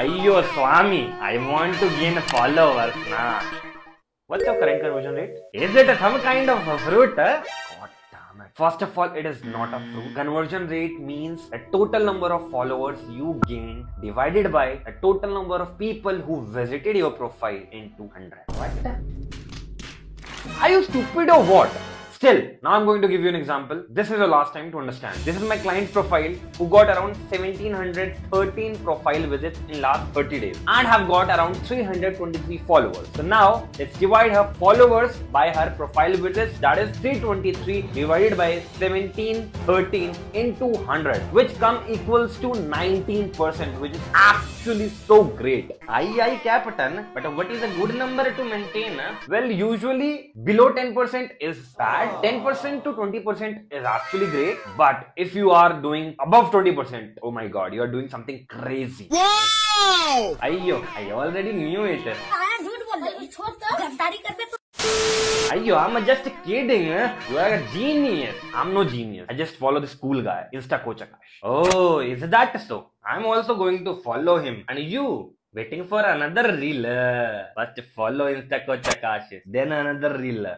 Ayyo Swami, I want to gain followers, nah. What's your current conversion rate? Is it some kind of a fruit? God damn it. First of all, it is not a fruit. Conversion rate means the total number of followers you gained divided by the total number of people who visited your profile in 200. What? Are you stupid or what? Still, now I'm going to give you an example. This is the last time to understand. This is my client's profile who got around 1713 profile visits in last 30 days and have got around 323 followers. So now let's divide her followers by her profile visits, that is 323 divided by 1713 into 100, which come equals to 19%, which is actually so great. Aye Captain, but what is a good number to maintain? Well, usually below 10% is bad. 10% to 20% is actually great, but if you are doing above 20%, oh my god, you are doing something crazy. Wow! Ayyo, I already knew it. Ayyo, I'm just kidding. You are a genius. I'm no genius. I just follow this cool guy, Insta Coach Akash. Oh, is that so? I'm also going to follow him. And you? Waiting for another reel. First follow Insta Coach Akash, then another reel.